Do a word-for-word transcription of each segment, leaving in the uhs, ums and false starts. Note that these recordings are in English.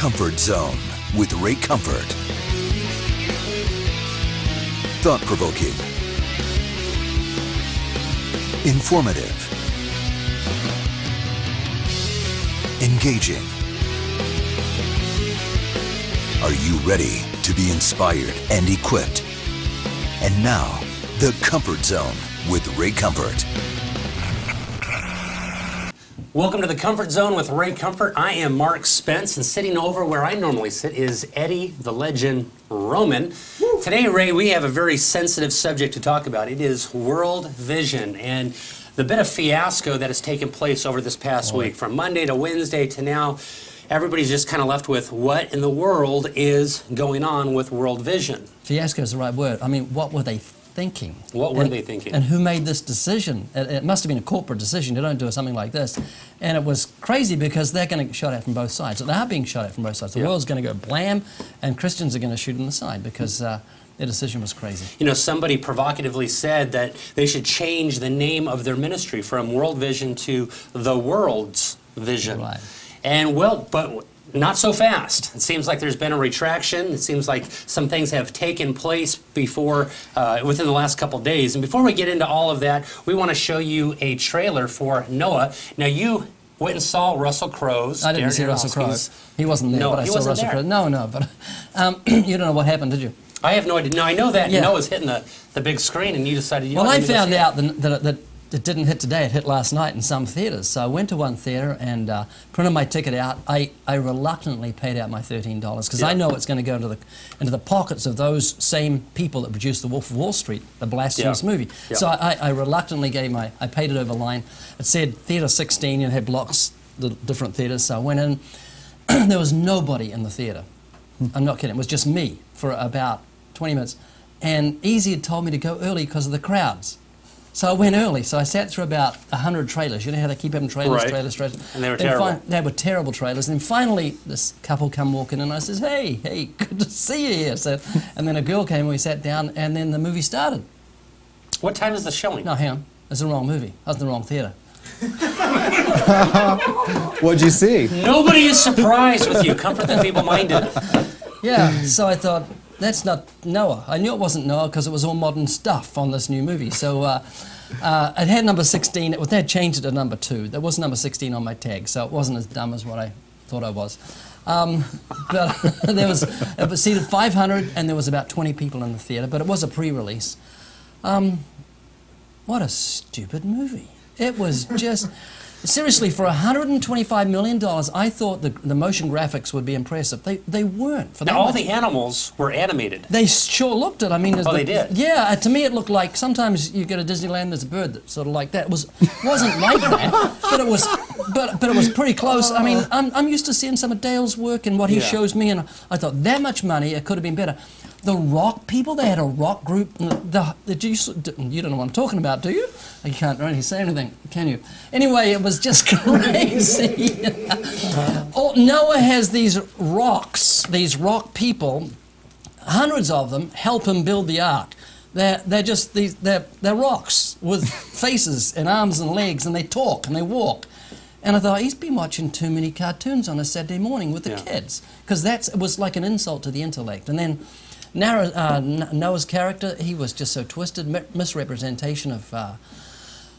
Comfort Zone with Ray Comfort. Thought-provoking, informative, engaging. Are you ready to be inspired and equipped? And now, The Comfort Zone with Ray Comfort. Welcome to The Comfort Zone with Ray Comfort. I am Mark Spence, and sitting over where I normally sit is Eddie, the legend, Roman. Woo. Today, Ray, we have a very sensitive subject to talk about. It is World Vision and the bit of fiasco that has taken place over this past oh. week. From Monday to Wednesday to now, everybody's just kind of left with what in the world is going on with World Vision. Fiasco is the right word. I mean, what were they thinking? What were and, they thinking? And who made this decision? It, it must have been a corporate decision. You don't do something like this. And it was crazy because they're going to get shot at from both sides. They are being shot at from both sides. The yeah. world's going to go blam, and Christians are going to shoot in the side because uh, their decision was crazy. You know, somebody provocatively said that they should change the name of their ministry from World Vision to The World's Vision. Right. And, well, but not so fast. It seems like there's been a retraction. It seems like some things have taken place before, uh, within the last couple days. And before we get into all of that, we want to show you a trailer for Noah. Now, you went and saw Russell Crowe's. I didn't see Russell Crowe. He wasn't there, no, but I saw Russell Crowe. No, no, but um, you don't know what happened, did you? I have no idea. No, I know that yeah. Noah's hitting the, the big screen, and you decided you know, Well, I found out that, that, that it didn't hit today, it hit last night in some theatres. So I went to one theatre and uh, printed my ticket out. I, I reluctantly paid out my thirteen dollars because yeah. I know it's going to go into the into the pockets of those same people that produced The Wolf of Wall Street, the blasphemous yeah. movie. Yeah. So I, I reluctantly gave my, I paid it over line. It said Theatre sixteen, and it had blocks, the different theatres. So I went in. There was nobody in the theatre. Hmm. I'm not kidding. It was just me for about twenty minutes. And E Z had told me to go early because of the crowds. So I went early, so I sat through about a hundred trailers. You know how they keep having trailers, right. trailers, trailers. And they were then terrible. They were terrible trailers. And then finally, this couple come walking in, and I says, hey, hey, good to see you here. So, and then a girl came, and we sat down, and then the movie started. What time is the showing? No, hang on. It's the wrong movie. I was in the wrong theatre. What'd you see? Nobody is surprised with you. Comfort the feeble-minded. Yeah, so I thought, that's not Noah. I knew it wasn't Noah because it was all modern stuff on this new movie. So uh, uh, it had number sixteen. It was, they had changed it to number two. There was number sixteen on my tag, so it wasn't as dumb as what I thought I was. Um, but there was, it was seated five hundred, and there was about twenty people in the theatre, but it was a pre-release. Um, what a stupid movie. It was just... Seriously, for one hundred twenty-five million dollars, I thought the, the motion graphics would be impressive. They, they weren't. For now, all much. The animals were animated. They sure looked it. I mean, oh, the, they did? Yeah, to me it looked like sometimes you go to Disneyland, there's a bird that's sort of like that. It was, wasn't like that, but it was, but, but it was pretty close. I mean, I'm, I'm used to seeing some of Dale's work and what he yeah. shows me, and I thought that much money, it could have been better. The rock people, they had a rock group. The, the, the, you don't know what I'm talking about, do you? You can't really say anything, can you? Anyway, it was just crazy. Oh, Noah has these rocks, these rock people, hundreds of them, help him build the ark. They're, they're just these, they're, they're rocks with faces and arms and legs, and they talk and they walk. And I thought, he's been watching too many cartoons on a Saturday morning with the yeah. kids, because that was like an insult to the intellect. And then... Now, uh, Noah's character, he was just so twisted, mi misrepresentation of uh,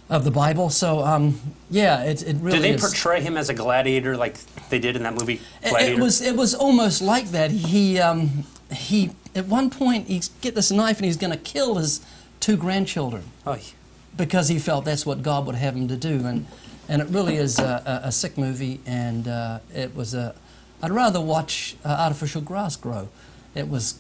of the Bible. So, um, yeah, it, it really. Did they is. portray him as a gladiator like they did in that movie? Gladiator? It, it was it was almost like that. He um, he at one point he get this knife and he's going to kill his two grandchildren oh. because he felt that's what God would have him to do. And and it really is a, a, a sick movie. And uh, it was a. I'd rather watch uh, artificial grass grow. It was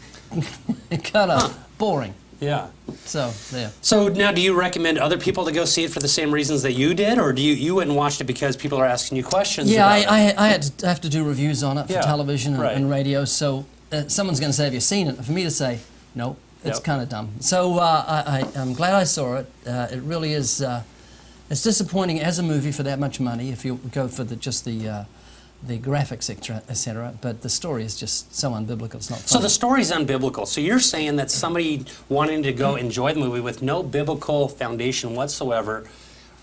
kind of huh. boring. Yeah. So, yeah. So now do you recommend other people to go see it for the same reasons that you did, or do you, you went and watched it because people are asking you questions Yeah, about I, it? I, I, had to, I have to do reviews on it for yeah. television and, right. and radio, so uh, someone's going to say, have you seen it? For me to say, no, it's yep. kind of dumb. So uh, I, I, I'm glad I saw it. Uh, it really is, uh, it's disappointing as a movie for that much money if you go for the, just the... Uh, the graphics, et cetera, but the story is just so unbiblical, it's not funny. So the story's unbiblical. So you're saying that somebody wanting to go enjoy the movie with no biblical foundation whatsoever,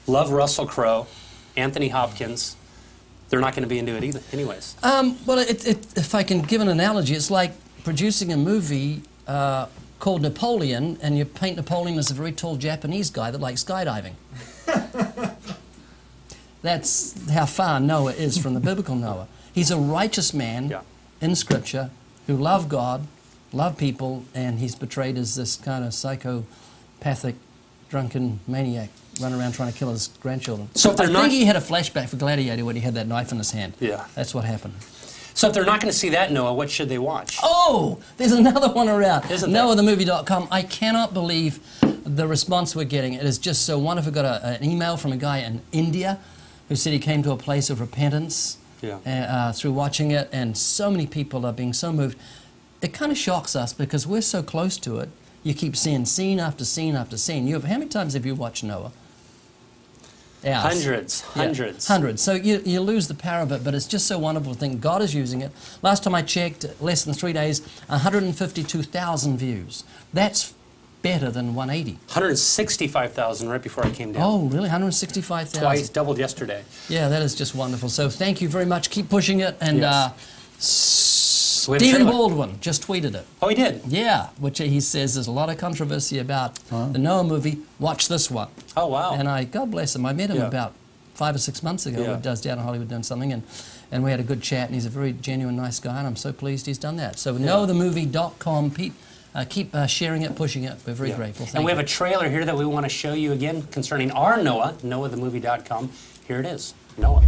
love Russell Crowe, Anthony Hopkins, they're not going to be into it either, anyways. Um, well, it, it, if I can give an analogy, it's like producing a movie uh, called Napoleon, and you paint Napoleon as a very tall Japanese guy that likes skydiving. That's how far Noah is from the biblical Noah. He's a righteous man yeah. in Scripture who loved God, loved people, and he's portrayed as this kind of psychopathic, drunken maniac running around trying to kill his grandchildren. So if they're I not think he had a flashback for Gladiator when he had that knife in his hand. Yeah. That's what happened. So if they're not going to see that, Noah, what should they watch? Oh, there's another one around. Isn't there? Noah the movie dot com. I cannot believe the response we're getting. It is just so wonderful. Got a, an email from a guy in India who said he came to a place of repentance yeah. uh, through watching it, and so many people are being so moved. It kind of shocks us because we're so close to it. You keep seeing scene after scene after scene. You have, how many times have you watched Noah? Hours. Hundreds, yeah. hundreds. Hundreds. So you, you lose the power of it, but it's just so wonderful to think God is using it. Last time I checked, less than three days, one hundred fifty-two thousand views. That's better than one eighty. one hundred sixty-five thousand right before I came down. Oh, really? one hundred sixty-five thousand? Twice, doubled yesterday. Yeah, that is just wonderful. So thank you very much. Keep pushing it. And yes. uh, Stephen Baldwin just tweeted it. Oh, he did? Yeah, which he says there's a lot of controversy about huh? the Noah movie. Watch this one. Oh, wow. And I, God bless him, I met him yeah. about five or six months ago. Yeah. He does down in Hollywood doing something, and, and we had a good chat, and he's a very genuine, nice guy, and I'm so pleased he's done that. So yeah. Noah the movie dot com, Pete. Uh, keep uh, sharing it, pushing it. We're very yeah. grateful. Thank and we you. have a trailer here that we want to show you again concerning our Noah, Noah the movie dot com. Here it is, Noah.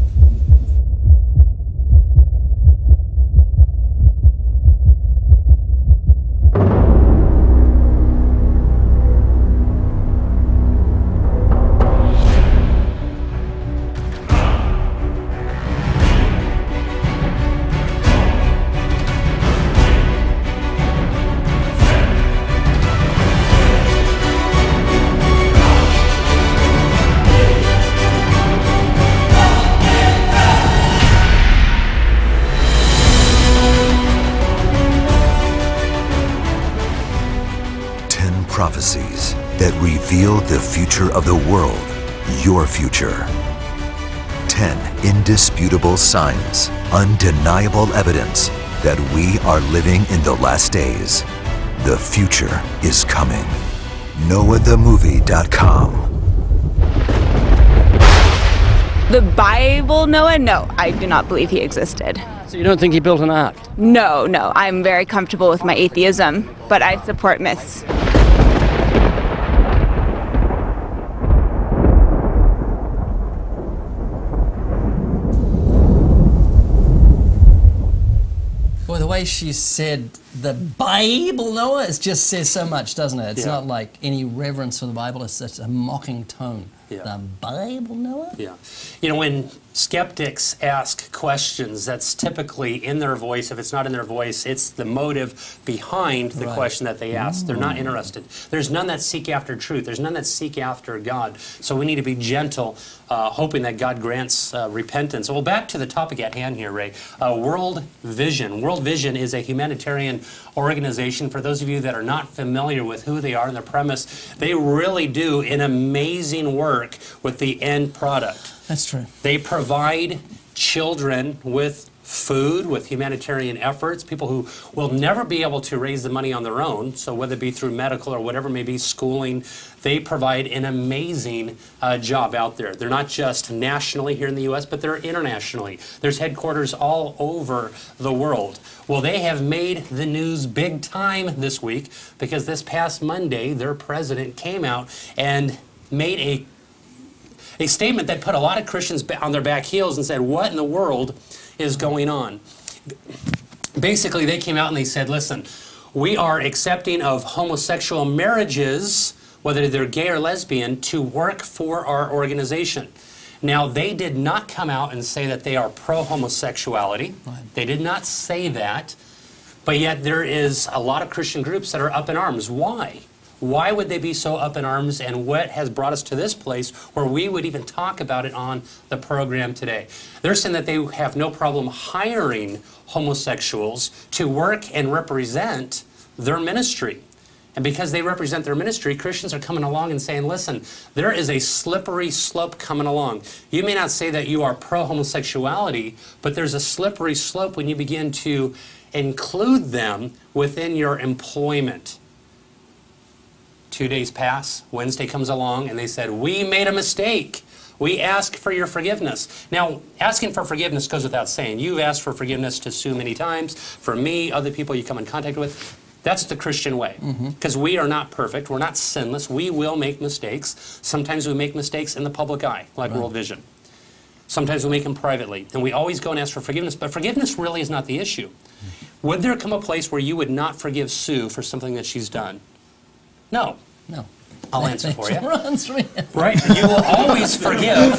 Prophecies that reveal the future of the world, your future. ten indisputable signs, undeniable evidence that we are living in the last days. The future is coming. Noah the movie dot com. The Bible Noah? No, I do not believe he existed. So you don't think he built an ark? No, no. I'm very comfortable with my atheism, but I support myths. She said the Bible, Noah, it just says so much, doesn't it? It's yeah. not like any reverence for the Bible. It's such a mocking tone. Yeah. The Bible, Noah? Yeah. You know, when skeptics ask questions, that's typically in their voice. If it's not in their voice, it's the motive behind the right. question that they ask. They're not interested. There's none that seek after truth. There's none that seek after God. So we need to be gentle, uh, hoping that God grants uh, repentance. Well, back to the topic at hand here, Ray. Uh, World Vision. World Vision is a humanitarian organization. For those of you that are not familiar with who they are and their premise, they really do an amazing work with the end product. That's true. They provide children with food, with humanitarian efforts, people who will never be able to raise the money on their own, so whether it be through medical or whatever, maybe schooling, they provide an amazing uh, job out there. They're not just nationally here in the U S, but they're internationally. There's headquarters all over the world. Well, they have made the news big time this week because this past Monday, their president came out and made a A statement that put a lot of Christians on their back heels and said, what in the world is going on? Basically, they came out and they said, listen, we are accepting of homosexual marriages, whether they're gay or lesbian, to work for our organization. Now, they did not come out and say that they are pro-homosexuality. Right. They did not say that. But yet there is a lot of Christian groups that are up in arms. Why? Why would they be so up in arms, and what has brought us to this place where we would even talk about it on the program today? They're saying that they have no problem hiring homosexuals to work and represent their ministry. And because they represent their ministry, Christians are coming along and saying, listen, there is a slippery slope coming along. You may not say that you are pro-homosexuality, but there's a slippery slope when you begin to include them within your employment. Two days pass, Wednesday comes along, and they said, we made a mistake. We ask for your forgiveness. Now, asking for forgiveness goes without saying. You've asked for forgiveness to Sue many times. For me, other people you come in contact with. That's the Christian way, because mm-hmm. we are not perfect. We're not sinless. We will make mistakes. Sometimes we make mistakes in the public eye, like right. World Vision. Sometimes we make them privately, and we always go and ask for forgiveness, but forgiveness really is not the issue. Mm-hmm. Would there come a place where you would not forgive Sue for something that she's done? No. No. I'll that answer for you. Right? You will always forgive.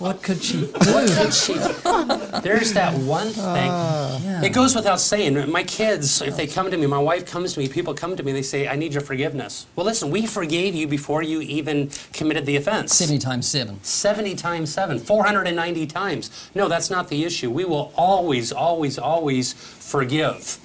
What could she do? What could she do? There's that one thing. Uh, yeah. It goes without saying. My kids, if they come to me, my wife comes to me, people come to me, they say, I need your forgiveness. Well, listen, we forgave you before you even committed the offense. seventy times seven. seventy times seven. four hundred ninety times. No, that's not the issue. We will always, always, always forgive.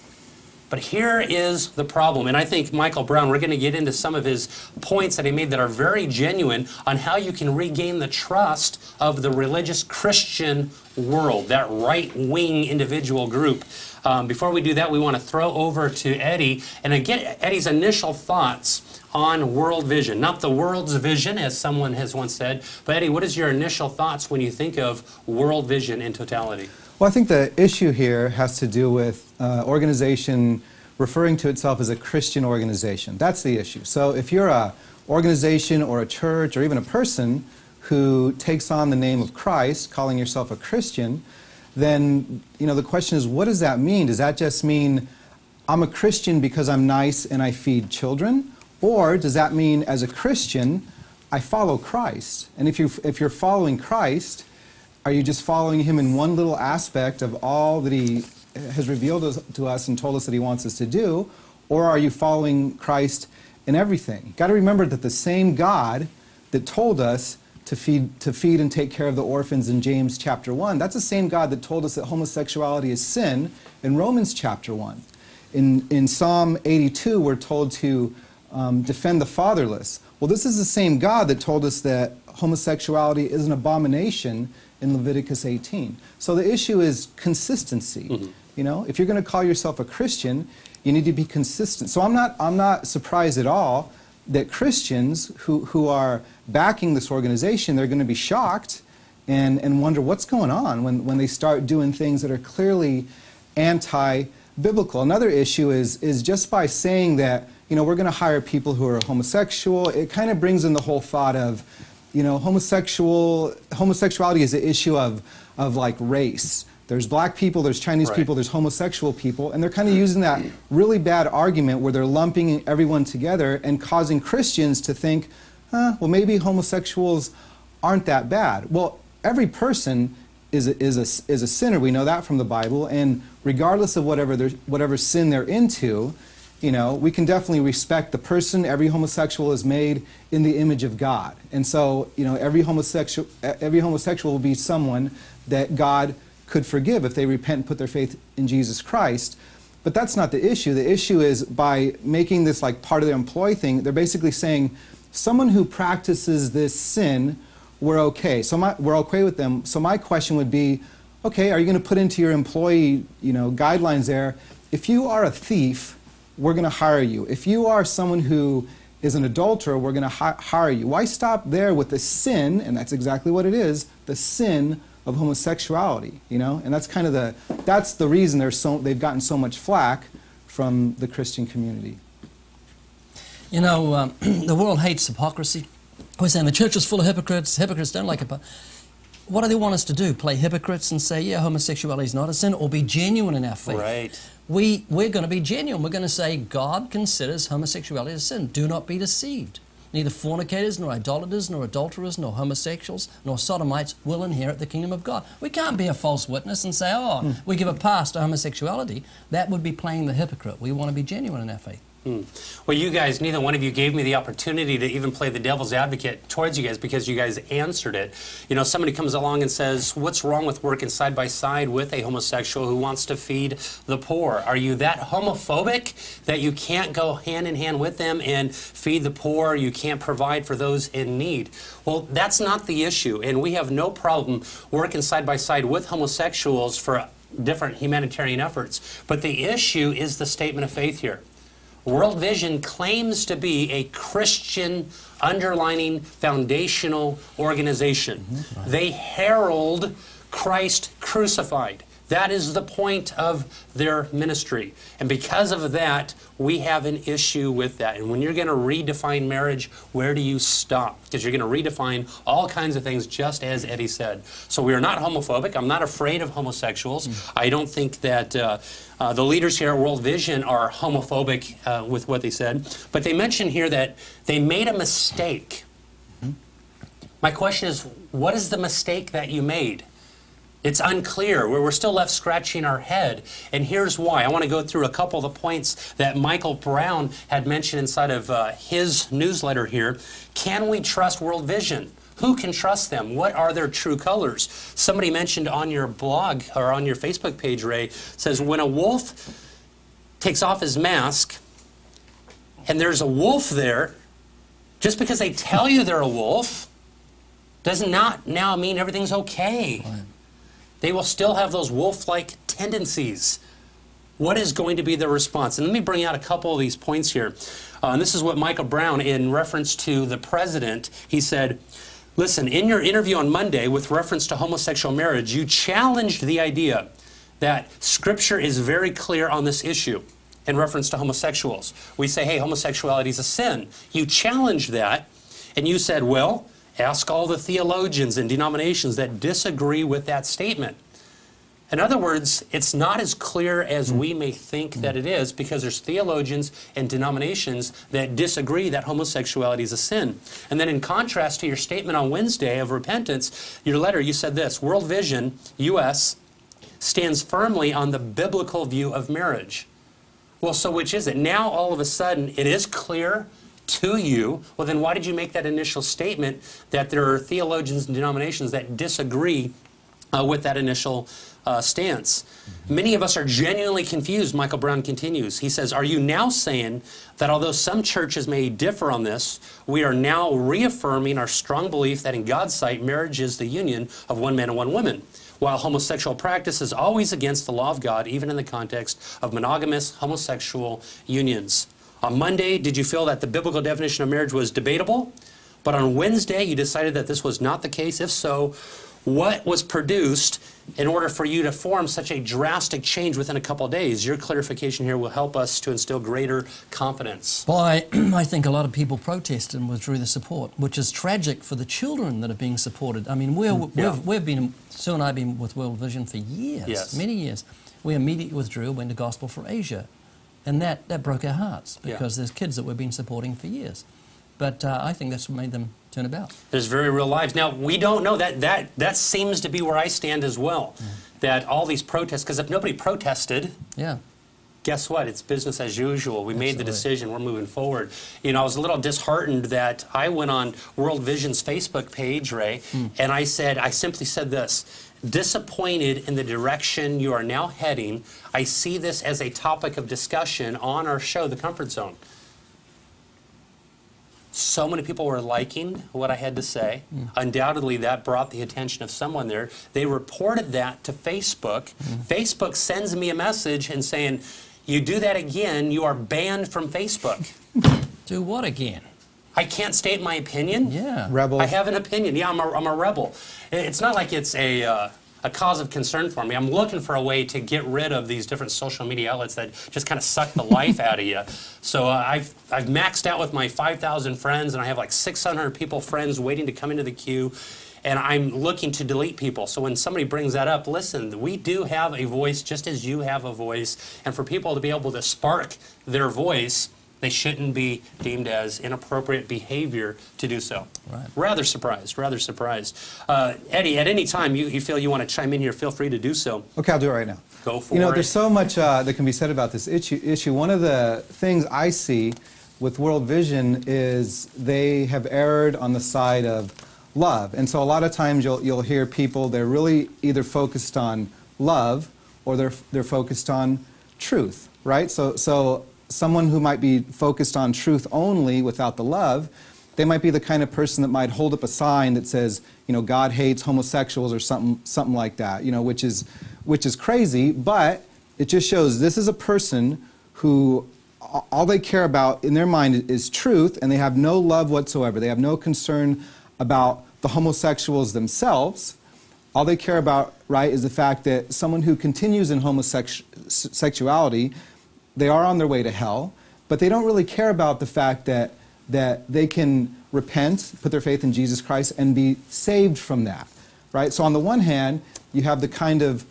But here is the problem, and I think Michael Brown, we're going to get into some of his points that he made that are very genuine on how you can regain the trust of the religious Christian world, that right-wing individual group. Um, before we do that, we want to throw over to Eddie and again, Eddie's initial thoughts on World Vision. Not the world's vision, as someone has once said, but Eddie, what is your initial thoughts when you think of World Vision in totality? Well, I think the issue here has to do with uh, organization referring to itself as a Christian organization. That's the issue. So if you're a organization or a church or even a person who takes on the name of Christ, calling yourself a Christian, then you know the question is, what does that mean? Does that just mean I'm a Christian because I'm nice and I feed children? Or does that mean as a Christian, I follow Christ? And if you if you're following Christ, are you just following him in one little aspect of all that he has revealed to us and told us that he wants us to do, or are you following Christ in everything? You've got to remember that the same God that told us to feed, to feed and take care of the orphans in James chapter one, that's the same God that told us that homosexuality is sin in Romans chapter one. In, in Psalm eighty-two, we're told to um, defend the fatherless. Well, this is the same God that told us that homosexuality is an abomination in Leviticus eighteen. So the issue is consistency. Mm-hmm. You know, if you're going to call yourself a Christian, you need to be consistent. So I'm not, I'm not surprised at all that Christians who, who are backing this organization, they're going to be shocked and, and wonder what's going on when, when they start doing things that are clearly anti-biblical. Another issue is, is just by saying that, you know, we're going to hire people who are homosexual, it kind of brings in the whole thought of, you know, homosexual, homosexuality is an issue of, of like race. There's black people, there's Chinese right. people, there's homosexual people, and they're kind of using that really bad argument where they're lumping everyone together and causing Christians to think, eh, well, maybe homosexuals aren't that bad. Well, every person is a, is a, is a sinner. We know that from the Bible, and regardless of whatever, whatever sin they're into, you know, we can definitely respect the person. Every homosexual is made in the image of God. And so, you know, every homosexual, every homosexual will be someone that God could forgive if they repent and put their faith in Jesus Christ. But that's not the issue. The issue is by making this like part of their employee thing, they're basically saying someone who practices this sin, we're okay. So my, we're okay with them. So my question would be, okay, are you going to put into your employee, you know, guidelines there, if you are a thief, we're going to hire you. If you are someone who is an adulterer, we're going to hi hire you. Why stop there with the sin, and that's exactly what it is, the sin of homosexuality, you know? And that's kind of the, that's the reason they're so, they've gotten so much flack from the Christian community. You know, um, the world hates hypocrisy. We're saying the church is full of hypocrites. Hypocrites don't like hypocrisy. What do they want us to do? Play hypocrites and say, yeah, homosexuality is not a sin, or be genuine in our faith? Right. We, we're going to be genuine. We're going to say God considers homosexuality a sin. Do not be deceived. Neither fornicators, nor idolaters, nor adulterers, nor homosexuals, nor sodomites will inherit the kingdom of God. We can't be a false witness and say, oh, mm. we give a pass to homosexuality. That would be playing the hypocrite. We want to be genuine in our faith. Hmm. Well, you guys, neither one of you gave me the opportunity to even play the devil's advocate towards you guys because you guys answered it. You know, somebody comes along and says, what's wrong with working side by side with a homosexual who wants to feed the poor? Are you that homophobic that you can't go hand in hand with them and feed the poor? You can't provide for those in need? Well, that's not the issue, and we have no problem working side by side with homosexuals for different humanitarian efforts. But the issue is the statement of faith here. World Vision claims to be a Christian underlining foundational organization. Mm-hmm. Right. They herald Christ crucified. That is the point of their ministry. And because of that, we have an issue with that. And when you're going to redefine marriage, where do you stop? Because you're going to redefine all kinds of things, just as Eddie said. So we are not homophobic. I'm not afraid of homosexuals. Mm-hmm. I don't think that uh, uh, the leaders here at World Vision are homophobic uh, with what they said. But they mentioned here that they made a mistake. Mm-hmm. My question is, what is the mistake that you made? It's unclear. We're still left scratching our head, and here's why. I want to go through a couple of the points that Michael Brown had mentioned inside of uh, his newsletter here. Can we trust World Vision? Who can trust them? What are their true colors? Somebody mentioned on your blog, or on your Facebook page, Ray, says, when a wolf takes off his mask, and there's a wolf there, just because they tell you they're a wolf, does not now mean everything's okay. Right. They will still have those wolf-like tendencies. What is going to be their response? And let me bring out a couple of these points here. Uh, and this is what Michael Brown, in reference to the president, he said, listen, in your interview on Monday with reference to homosexual marriage, you challenged the idea that Scripture is very clear on this issue in reference to homosexuals. We say, hey, homosexuality is a sin. You challenged that, and you said, well, ask all the theologians and denominations that disagree with that statement. In other words, it's not as clear as we may think that it is, because there's theologians and denominations that disagree that homosexuality is a sin. And then in contrast to your statement on Wednesday of repentance, your letter, you said this, World Vision U S stands firmly on the biblical view of marriage. Well, so which is it? Now all of a sudden it is clear to you. Well, then why did you make that initial statement that there are theologians and denominations that disagree uh, with that initial uh, stance? Mm-hmm. Many of us are genuinely confused, Michael Brown continues. He says, are you now saying that although some churches may differ on this, we are now reaffirming our strong belief that in God's sight, marriage is the union of one man and one woman, while homosexual practice is always against the law of God, even in the context of monogamous homosexual unions? On Monday, did you feel that the biblical definition of marriage was debatable? But on Wednesday, you decided that this was not the case. If so, what was produced in order for you to form such a drastic change within a couple of days? Your clarification here will help us to instill greater confidence. Well, I, I think a lot of people protested and withdrew the support, which is tragic for the children that are being supported. I mean, we're, yeah. we've, we've been, Sue and I have been with World Vision for years, yes. many years. We immediately withdrew, went to Gospel for Asia. And that, that broke our hearts, because yeah. there's kids that we've been supporting for years. But uh, I think that's what made them turn about. There's very real lives. Now, we don't know. That that, that seems to be where I stand as well, yeah. that all these protests, because if nobody protested, yeah. guess what? It's business as usual. We Absolutely. made the decision. We're moving forward. You know, I was a little disheartened that I went on World Vision's Facebook page, Ray, mm. and I said, I simply said this. Disappointed in the direction you are now heading, I see this as a topic of discussion on our show, The Comfort Zone. So many people were liking what I had to say. Mm. Undoubtedly, that brought the attention of someone there. They reported that to Facebook. Mm. Facebook sends me a message and saying, you do that again, you are banned from Facebook. Do what again? I can't state my opinion. Yeah, rebel. I have an opinion. Yeah, I'm a, I'm a rebel. It's not like it's a, uh, a cause of concern for me. I'm looking for a way to get rid of these different social media outlets that just kind of suck the life out of you. So uh, I've, I've maxed out with my five thousand friends, and I have like six hundred people friends waiting to come into the queue. And I'm looking to delete people. So when somebody brings that up, listen, we do have a voice just as you have a voice. And for people to be able to spark their voice, They shouldn't be deemed as inappropriate behavior to do so. Right. Rather surprised, rather surprised. Uh, Eddie, at any time you, you feel you want to chime in here, feel free to do so. Okay, I'll do it right now. Go for it. You know, it. there's so much uh, that can be said about this issue. issue. One of the things I see with World Vision is they have erred on the side of love. And so a lot of times you'll, you'll hear people, they're really either focused on love or they're, they're focused on truth, right? So, so someone who might be focused on truth only without the love, they might be the kind of person that might hold up a sign that says, you know, God hates homosexuals or something, something like that, you know, which is, which is crazy, but it just shows this is a person who all they care about in their mind is truth, and they have no love whatsoever. They have no concern about the homosexuals themselves. All they care about, right, is the fact that someone who continues in homosexuality, they are on their way to hell, but they don't really care about the fact that, that they can repent, put their faith in Jesus Christ, and be saved from that, right? So on the one hand, you have the kind of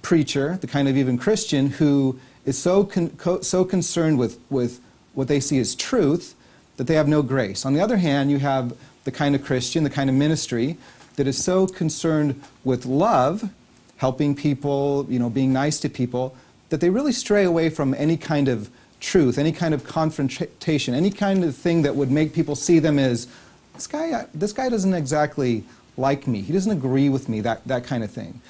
preacher, the kind of even Christian, who is so, con co so concerned with, with what they see as truth that they have no grace. On the other hand, you have the kind of Christian, the kind of ministry that is so concerned with love, helping people, you know, being nice to people, that they really stray away from any kind of truth, any kind of confrontation, any kind of thing that would make people see them as, this guy, this guy doesn't exactly like me, he doesn't agree with me, that, that kind of thing.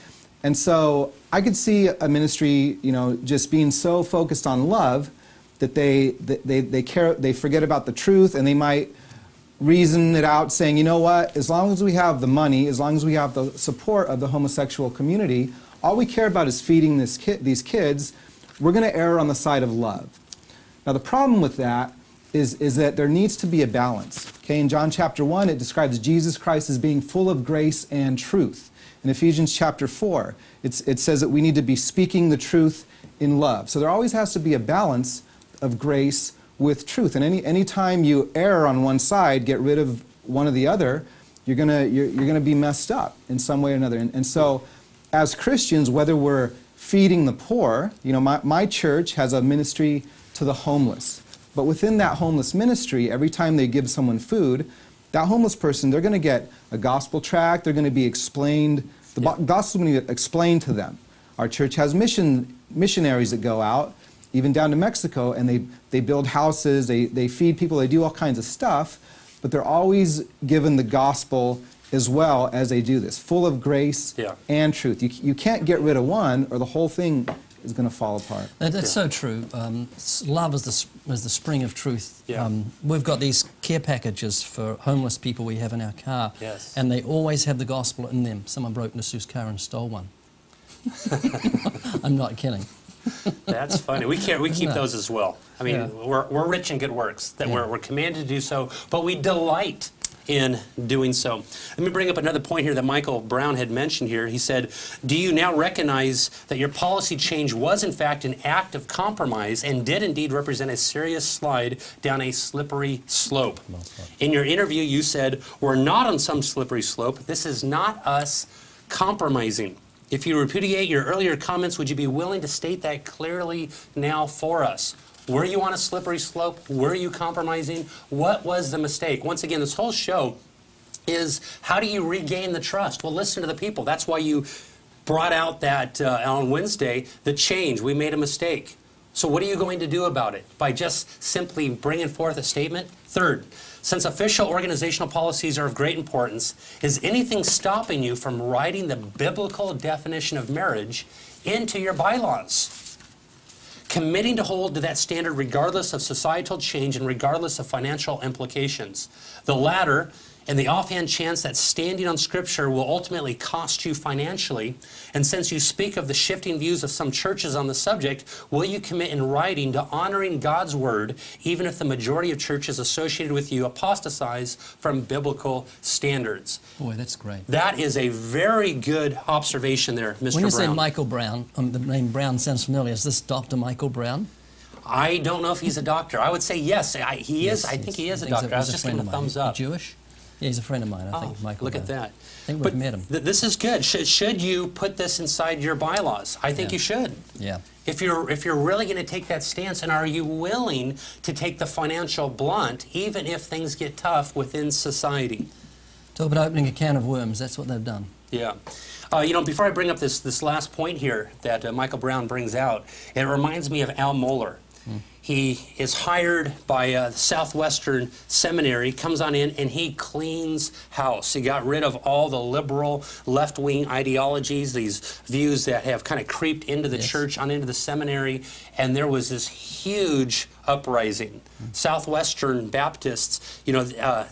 And so I could see a ministry, you know, just being so focused on love that they, they, they, care, they forget about the truth, and they might reason it out saying, you know what, as long as we have the money, as long as we have the support of the homosexual community, all we care about is feeding this ki these kids, we're going to err on the side of love. Now the problem with that is, is that there needs to be a balance. Okay, in John chapter one, it describes Jesus Christ as being full of grace and truth. In Ephesians chapter four, it's, it says that we need to be speaking the truth in love. So there always has to be a balance of grace with truth. And any any time you err on one side, get rid of one or the other, you're gonna you're, you're gonna be messed up in some way or another. And, and so, as Christians, whether we're feeding the poor, you know, my my church has a ministry to the homeless. But within that homeless ministry, every time they give someone food, that homeless person, they're going to get a gospel tract. They're going to be explained. The yeah. gospel is going to be explained to them. Our church has mission missionaries that go out, even down to Mexico, and they, they build houses. They, they feed people. They do all kinds of stuff. But they're always given the gospel as well as they do this, full of grace yeah. and truth. You, you can't get rid of one or the whole thing is going to fall apart. That, that's yeah. so true. Um, love is the, is the spring of truth. Yeah. Um, we've got these care packages for homeless people we have in our car, yes. and they always have the gospel in them. Someone broke into Sue's car and stole one. I'm not kidding. That's funny. We can't, we keep no. those as well. I mean, yeah. we're, we're rich in good works, that yeah. we're, we're commanded to do so, but we delight in doing so. Let me bring up another point here that Michael Brown had mentioned here. He said, do you now recognize that your policy change was in fact an act of compromise and did indeed represent a serious slide down a slippery slope? In your interview you said, we're not on some slippery slope. This is not us compromising. If you repudiate your earlier comments, would you be willing to state that clearly now for us? Were you on a slippery slope? Were you compromising? What was the mistake? Once again, this whole show is how do you regain the trust? Well, listen to the people. That's why you brought out that uh, on Wednesday, the change. We made a mistake. So what are you going to do about it? By just simply bringing forth a statement? Third, since official organizational policies are of great importance, is anything stopping you from writing the biblical definition of marriage into your bylaws? Committing to hold to that standard regardless of societal change and regardless of financial implications. The latter, and the offhand chance that standing on Scripture will ultimately cost you financially, and since you speak of the shifting views of some churches on the subject, will you commit in writing to honoring God's Word, even if the majority of churches associated with you apostatize from biblical standards? Boy, that's great. That is a very good observation there, Mister Brown. When you say Michael Brown, um, the name Brown sounds familiar. Is this Doctor Michael Brown? I don't know if he's a doctor. I would say yes. I, he yes, is. I yes. think he is a doctor. So, I was just getting a thumbs up. Jewish? Yeah, he's a friend of mine, I oh, think, Michael. Look Brown. At that. I think we've but met him. Th this is good. Should, should you put this inside your bylaws? I think yeah. you should. Yeah. If you're, if you're really going to take that stance, and are you willing to take the financial blunt, even if things get tough within society? Talk about opening a can of worms. That's what they've done. Yeah. Uh, you know, before I bring up this, this last point here that uh, Michael Brown brings out, it reminds me of Al Mohler. Mm. He is hired by uh, Southwestern Seminary, comes on in, and he cleans house. He got rid of all the liberal left-wing ideologies, these views that have kind of creeped into the yes. church, on into the seminary, and there was this huge uprising. Mm. Southwestern Baptists, you know, uh,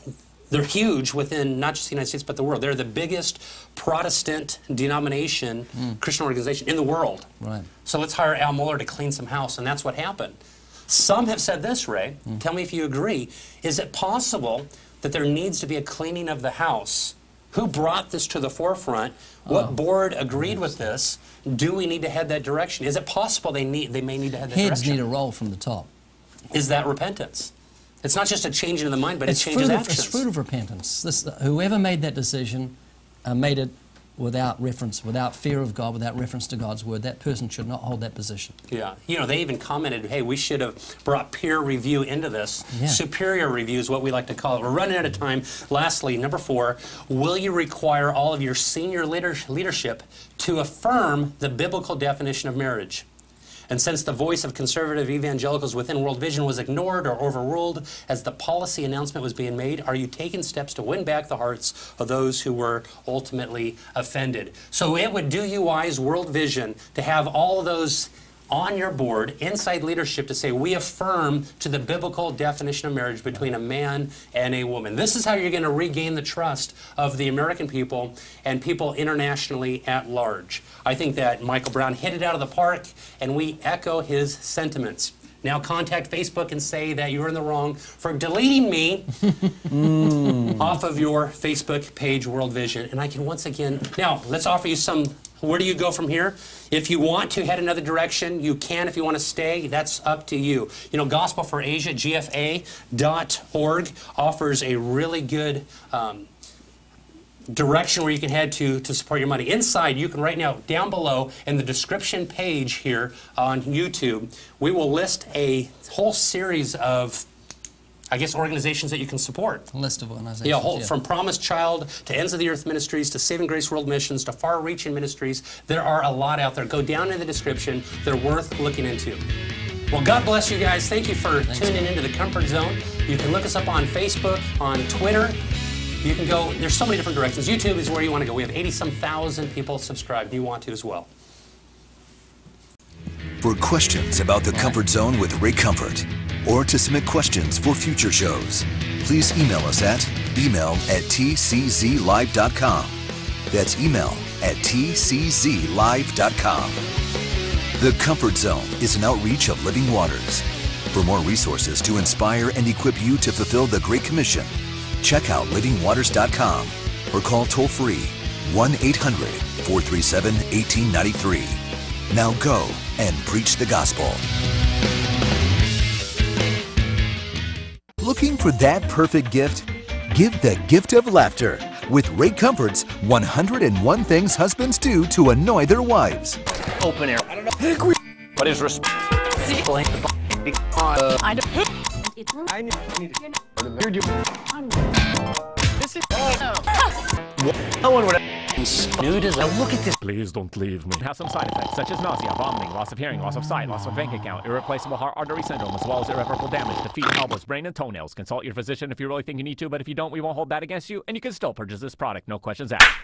they're huge within not just the United States, but the world. They're the biggest Protestant denomination, mm. Christian organization in the world. Right. So let's hire Al Mohler to clean some house, and that's what happened. Some have said this, Ray, mm. tell me if you agree, is it possible that there needs to be a cleaning of the house? Who brought this to the forefront? What oh. board agreed with this? Do we need to head that direction? Is it possible they need, they may need to head that Heads direction? Heads need a roll from the top. Is that repentance? It's not just a change in the mind, but it's it changes actions. It's fruit of repentance. This, whoever made that decision uh, made it without reference, without fear of God, without reference to God's Word. That person should not hold that position. Yeah. You know, they even commented, hey, we should have brought peer review into this. Yeah. Superior review is what we like to call it. We're running out of time. Lastly, number four, will you require all of your senior leadership to affirm the biblical definition of marriage? And since the voice of conservative evangelicals within World Vision was ignored or overruled as the policy announcement was being made, are you taking steps to win back the hearts of those who were ultimately offended? So it would do you wise, World Vision, to have all of those on your board, inside leadership, to say, we affirm to the biblical definition of marriage between a man and a woman. This is how you're going to regain the trust of the American people and people internationally at large. I think that Michael Brown hit it out of the park, and we echo his sentiments. Now contact Facebook and say that you're in the wrong for deleting me mm. off of your Facebook page, World Vision. And I can once again, now let's offer you some, where do you go from here? If you want to head another direction, you can. If you want to stay, that's up to you. You know, Gospel for Asia, G F A dot org, offers a really good um, direction where you can head to to support your money. Inside, you can right now, down below in the description page here on YouTube, we will list a whole series of, I guess, organizations that you can support. A list of organizations, yeah, whole, yeah. From Promise Child to Ends of the Earth Ministries to Saving Grace World Missions to Far Reaching Ministries. There are a lot out there. Go down in the description. They're worth looking into. Well, God bless you guys. Thank you for Thanks, tuning man. into The Comfort Zone. You can look us up on Facebook, on Twitter. You can go, there's so many different directions. YouTube is where you want to go. We have eighty some thousand people subscribed. You want to as well. For questions about The Comfort Zone with Ray Comfort, or to submit questions for future shows, please email us at email at T C Z live dot com. That's email at T C Z live dot com. The Comfort Zone is an outreach of Living Waters. For more resources to inspire and equip you to fulfill the Great Commission, check out living waters dot com or call toll-free one eight hundred, four three seven, one eight nine three. Now go and preach the gospel. Looking for that perfect gift? Give the gift of laughter with Ray Comfort's one hundred and one Things Husbands Do to Annoy Their Wives. Open air. I don't know. What is respect? I need This is No one would Dude is like, look at this. Please don't leave me. It has some side effects, such as nausea, vomiting, loss of hearing, loss of sight, loss of bank account, irreplaceable heart artery syndrome, as well as irreparable damage to feet, elbows, brain, and toenails. Consult your physician if you really think you need to, but if you don't, we won't hold that against you, and you can still purchase this product. No questions asked.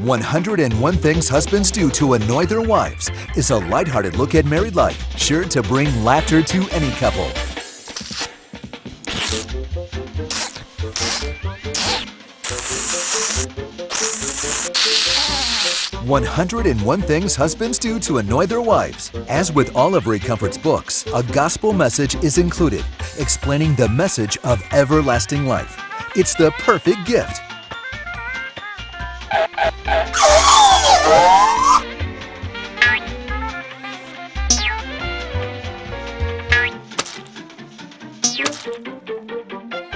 one hundred and one Things Husbands Do to Annoy Their Wives is a lighthearted look at married life, sure to bring laughter to any couple. one hundred and one Things Husbands Do to Annoy Their Wives. As with all of Ray Comfort's books, a gospel message is included, explaining the message of everlasting life. It's the perfect gift.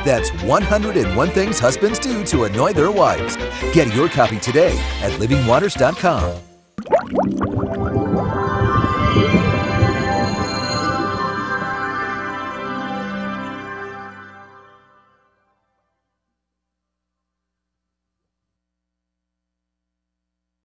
That's one hundred and one Things Husbands Do to Annoy Their Wives. Get your copy today at living waters dot com.